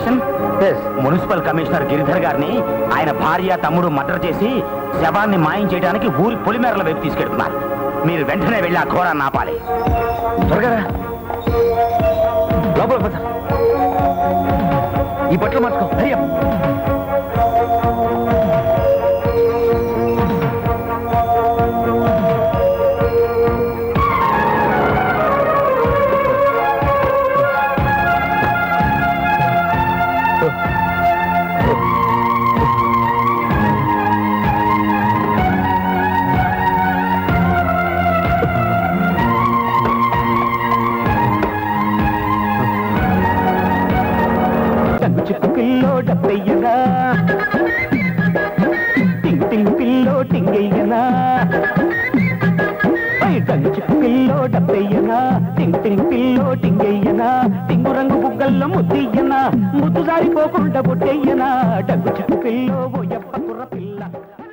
Station municipal commissioner Giridhar గారిని ఆయన భార్య తమ్ముడు మర్డర్ చేసి శవాన్ని మాయం చేయడానికి ఊరి పొలిమేరల వైపు తీసుకెళ్తున్నారు. మీరు వెంటనే వెళ్ళి ఆ ఘోరాన్ని ఆపాలి. త్వరగా లోపల పద. ఈ బట్టలు మార్చుకో. హరియా ముద్దుజారిపోకుండా బొట్టయ్యనా డగ్గు చెట్టు పిల్లో ఎప్ప కుర్ర పిల్ల.